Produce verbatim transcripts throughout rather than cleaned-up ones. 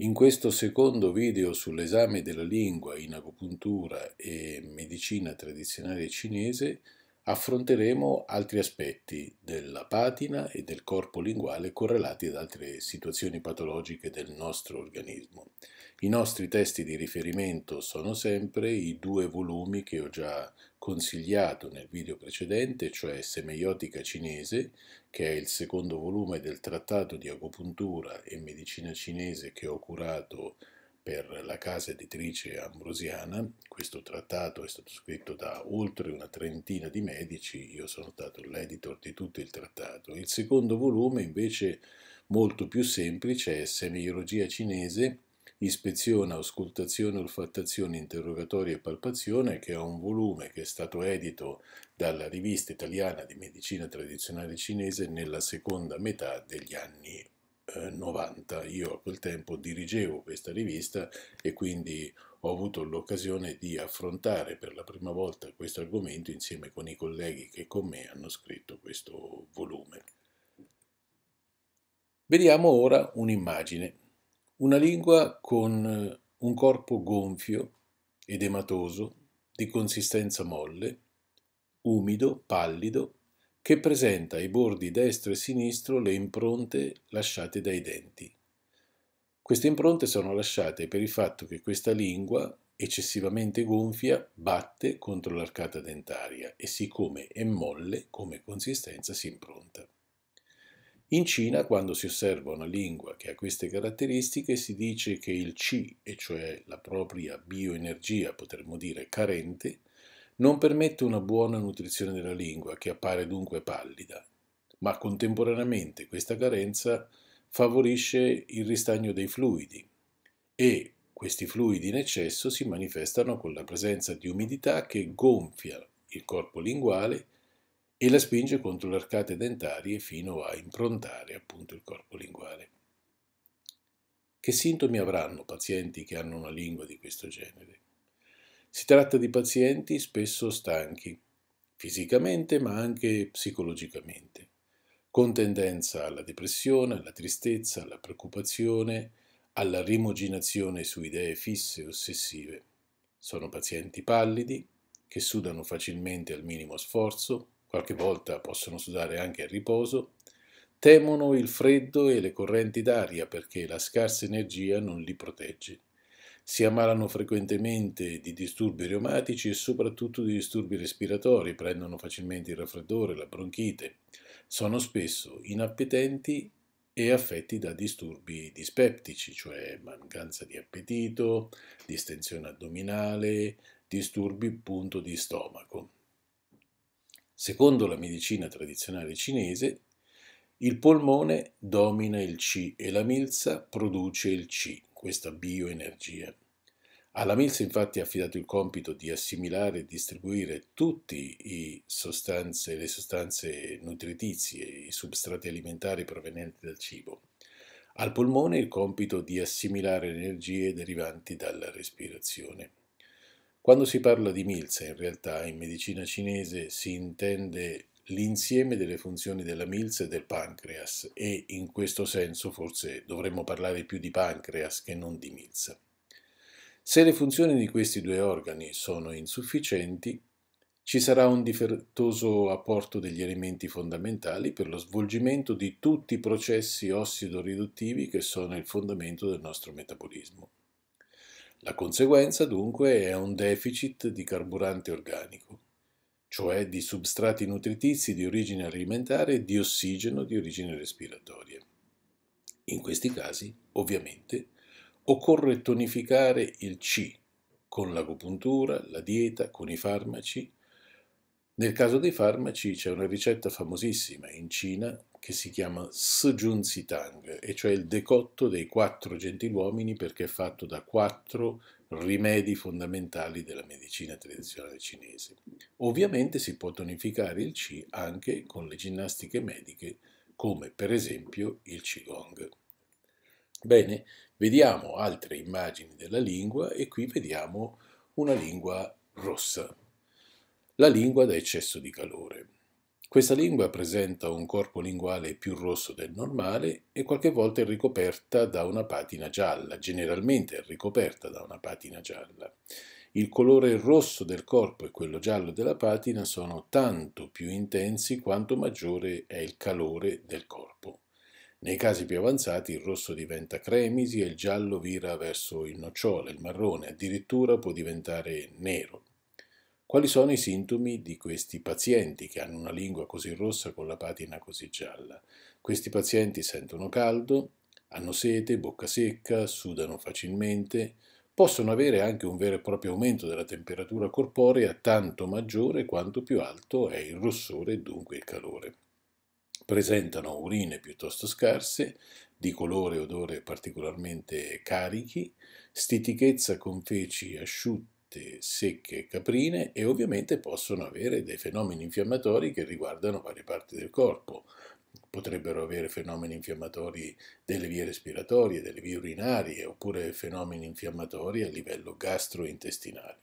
In questo secondo video sull'esame della lingua in agopuntura e medicina tradizionale cinese affronteremo altri aspetti della patina e del corpo linguale correlati ad altre situazioni patologiche del nostro organismo. I nostri testi di riferimento sono sempre i due volumi che ho già consigliato nel video precedente, cioè Semeiotica Cinese, che è il secondo volume del Trattato di Agopuntura e Medicina Cinese che ho curato per la casa editrice Ambrosiana. Questo trattato è stato scritto da oltre una trentina di medici, io sono stato l'editor di tutto il trattato. Il secondo volume invece, molto più semplice, è Semeiologia Cinese, Ispezione, Auscultazione, Olfattazione, Interrogatorio e Palpazione, che è un volume che è stato edito dalla Rivista Italiana di Medicina Tradizionale Cinese nella seconda metà degli anni novanta. Io a quel tempo dirigevo questa rivista e quindi ho avuto l'occasione di affrontare per la prima volta questo argomento insieme con i colleghi che con me hanno scritto questo volume. Vediamo ora un'immagine. Una lingua con un corpo gonfio ed ematoso, di consistenza molle, umido, pallido, che presenta ai bordi destro e sinistro le impronte lasciate dai denti. Queste impronte sono lasciate per il fatto che questa lingua, eccessivamente gonfia, batte contro l'arcata dentaria e siccome è molle, come consistenza si impronta. In Cina, quando si osserva una lingua che ha queste caratteristiche, si dice che il qi, e cioè la propria bioenergia, potremmo dire carente, non permette una buona nutrizione della lingua, che appare dunque pallida, ma contemporaneamente questa carenza favorisce il ristagno dei fluidi e questi fluidi in eccesso si manifestano con la presenza di umidità che gonfia il corpo linguale e la spinge contro le arcate dentarie fino a improntare appunto il corpo linguale. Che sintomi avranno pazienti che hanno una lingua di questo genere? Si tratta di pazienti spesso stanchi, fisicamente ma anche psicologicamente, con tendenza alla depressione, alla tristezza, alla preoccupazione, alla rimuginazione su idee fisse e ossessive. Sono pazienti pallidi, che sudano facilmente al minimo sforzo, qualche volta possono sudare anche a riposo, temono il freddo e le correnti d'aria perché la scarsa energia non li protegge. Si ammalano frequentemente di disturbi reumatici e soprattutto di disturbi respiratori, prendono facilmente il raffreddore, la bronchite. Sono spesso inappetenti e affetti da disturbi dispeptici, cioè mancanza di appetito, distensione addominale, disturbi appunto di stomaco. Secondo la medicina tradizionale cinese, il polmone domina il qi e la milza produce il qi, questa bioenergia. Alla milza infatti è affidato il compito di assimilare e distribuire tutte le sostanze nutritizie, i substrati alimentari provenienti dal cibo. Al polmone il compito di assimilare le energie derivanti dalla respirazione. Quando si parla di milza, in realtà in medicina cinese si intende l'insieme delle funzioni della milza e del pancreas e in questo senso forse dovremmo parlare più di pancreas che non di milza. Se le funzioni di questi due organi sono insufficienti, ci sarà un difettoso apporto degli elementi fondamentali per lo svolgimento di tutti i processi ossido-riduttivi che sono il fondamento del nostro metabolismo. La conseguenza, dunque, è un deficit di carburante organico, cioè di substrati nutritizi di origine alimentare e di ossigeno di origine respiratoria. In questi casi, ovviamente, occorre tonificare il qi con l'agopuntura, la dieta, con i farmaci. Nel caso dei farmaci c'è una ricetta famosissima in Cina che si chiama Sijunzitang, e cioè il decotto dei quattro gentiluomini perché è fatto da quattro rimedi fondamentali della medicina tradizionale cinese. Ovviamente si può tonificare il qi anche con le ginnastiche mediche come per esempio il Qigong. Bene, vediamo altre immagini della lingua e qui vediamo una lingua rossa. La lingua da eccesso di calore. Questa lingua presenta un corpo linguale più rosso del normale e qualche volta è ricoperta da una patina gialla, generalmente è ricoperta da una patina gialla. Il colore rosso del corpo e quello giallo della patina sono tanto più intensi quanto maggiore è il calore del corpo. Nei casi più avanzati il rosso diventa cremisi e il giallo vira verso il nocciolo, il marrone, addirittura può diventare nero. Quali sono i sintomi di questi pazienti che hanno una lingua così rossa con la patina così gialla? Questi pazienti sentono caldo, hanno sete, bocca secca, sudano facilmente, possono avere anche un vero e proprio aumento della temperatura corporea tanto maggiore quanto più alto è il rossore e dunque il calore. Presentano urine piuttosto scarse, di colore e odore particolarmente carichi, stitichezza con feci asciutti, secche e caprine e ovviamente possono avere dei fenomeni infiammatori che riguardano varie parti del corpo. Potrebbero avere fenomeni infiammatori delle vie respiratorie, delle vie urinarie oppure fenomeni infiammatori a livello gastrointestinale.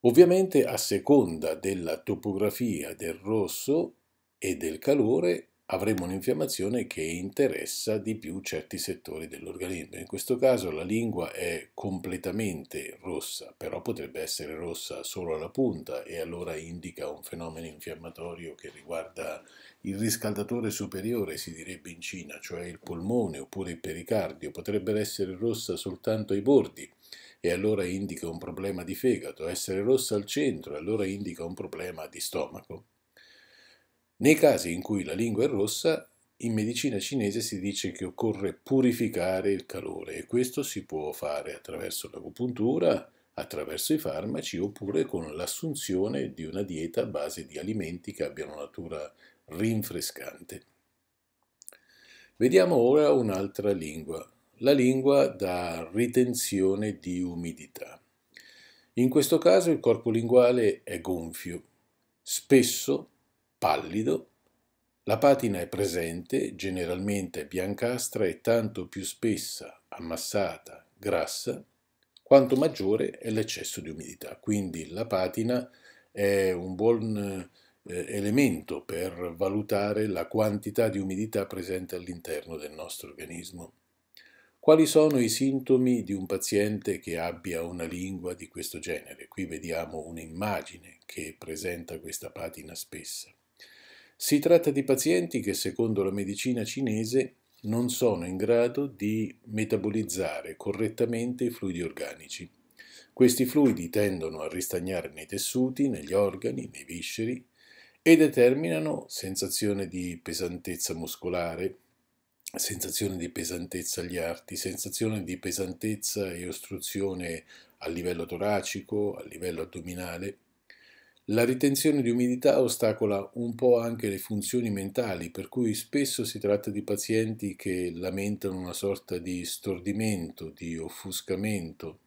Ovviamente a seconda della topografia del rosso e del calore avremo un'infiammazione che interessa di più certi settori dell'organismo. In questo caso la lingua è completamente rossa, però potrebbe essere rossa solo alla punta e allora indica un fenomeno infiammatorio che riguarda il riscaldatore superiore, si direbbe in Cina, cioè il polmone oppure il pericardio. Potrebbe essere rossa soltanto ai bordi e allora indica un problema di fegato, essere rossa al centro e allora indica un problema di stomaco. Nei casi in cui la lingua è rossa, in medicina cinese si dice che occorre purificare il calore e questo si può fare attraverso l'agopuntura, attraverso i farmaci oppure con l'assunzione di una dieta a base di alimenti che abbiano natura rinfrescante. Vediamo ora un'altra lingua, la lingua da ritenzione di umidità. In questo caso il corpo linguale è gonfio, spesso pallido, la patina è presente, generalmente biancastra e tanto più spessa, ammassata, grassa, quanto maggiore è l'eccesso di umidità. Quindi la patina è un buon eh, elemento per valutare la quantità di umidità presente all'interno del nostro organismo. Quali sono i sintomi di un paziente che abbia una lingua di questo genere? Qui vediamo un'immagine che presenta questa patina spessa. Si tratta di pazienti che, secondo la medicina cinese, non sono in grado di metabolizzare correttamente i fluidi organici. Questi fluidi tendono a ristagnare nei tessuti, negli organi, nei visceri e determinano sensazione di pesantezza muscolare, sensazione di pesantezza agli arti, sensazione di pesantezza e ostruzione a livello toracico, a livello addominale. La ritenzione di umidità ostacola un po' anche le funzioni mentali, per cui spesso si tratta di pazienti che lamentano una sorta di stordimento, di offuscamento,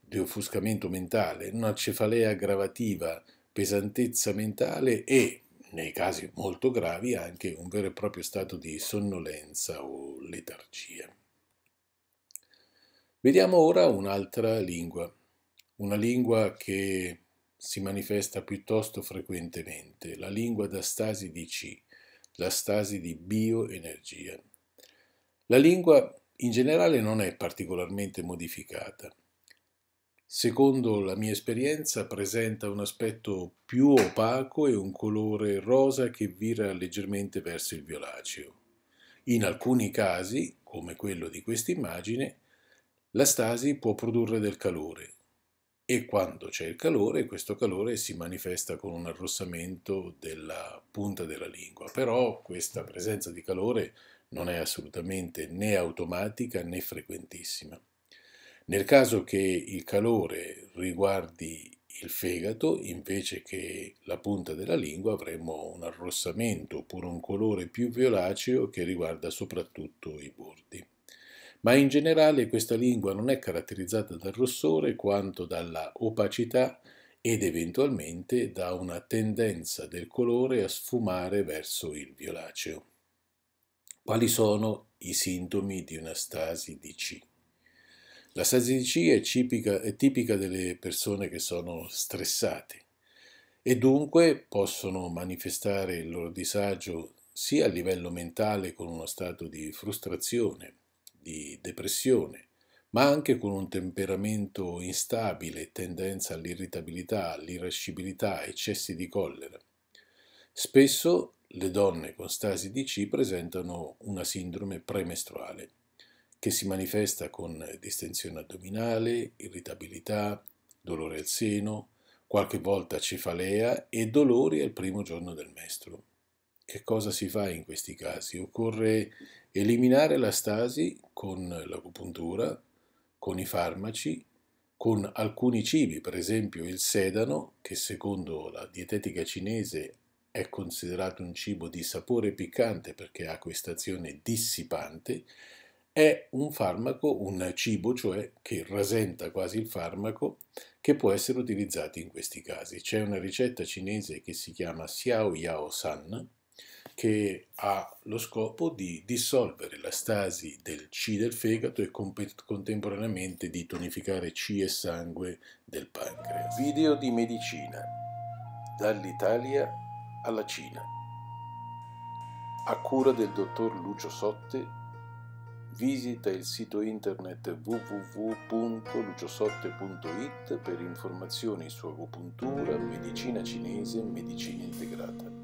di offuscamento mentale, una cefalea aggravativa, pesantezza mentale e, nei casi molto gravi, anche un vero e proprio stato di sonnolenza o letargia. Vediamo ora un'altra lingua, una lingua che si manifesta piuttosto frequentemente, la lingua da stasi di Qi, la stasi di bioenergia. La lingua in generale non è particolarmente modificata. Secondo la mia esperienza presenta un aspetto più opaco e un colore rosa che vira leggermente verso il violaceo. In alcuni casi, come quello di questa immagine, la stasi può produrre del calore. E quando c'è il calore, questo calore si manifesta con un arrossamento della punta della lingua. Però questa presenza di calore non è assolutamente né automatica né frequentissima. Nel caso che il calore riguardi il fegato, invece che la punta della lingua, avremo un arrossamento oppure un colore più violaceo che riguarda soprattutto i bordi. Ma in generale questa lingua non è caratterizzata dal rossore quanto dalla opacità ed eventualmente da una tendenza del colore a sfumare verso il violaceo. Quali sono i sintomi di una stasi di Qi? La stasi di Qi è tipica, è tipica delle persone che sono stressate e dunque possono manifestare il loro disagio sia a livello mentale con uno stato di frustrazione, di depressione, ma anche con un temperamento instabile, tendenza all'irritabilità, all'irascibilità, eccessi di collera. Spesso le donne con stasi D C presentano una sindrome premestruale che si manifesta con distensione addominale, irritabilità, dolore al seno, qualche volta cefalea e dolori al primo giorno del mestruo. Che cosa si fa in questi casi? Occorre eliminare la stasi con l'agopuntura, con i farmaci, con alcuni cibi, per esempio il sedano, che secondo la dietetica cinese è considerato un cibo di sapore piccante perché ha questa azione dissipante, è un farmaco, un cibo cioè che rasenta quasi il farmaco, che può essere utilizzato in questi casi. C'è una ricetta cinese che si chiama Xiao Yao San, che ha lo scopo di dissolvere la stasi del Qi del fegato e contemporaneamente di tonificare Qi e sangue del pancreas. Video di medicina dall'Italia alla Cina, a cura del dottor Lucio Sotte. Visita il sito internet w w w punto luciosotte punto it per informazioni su agopuntura, medicina cinese e medicina integrata.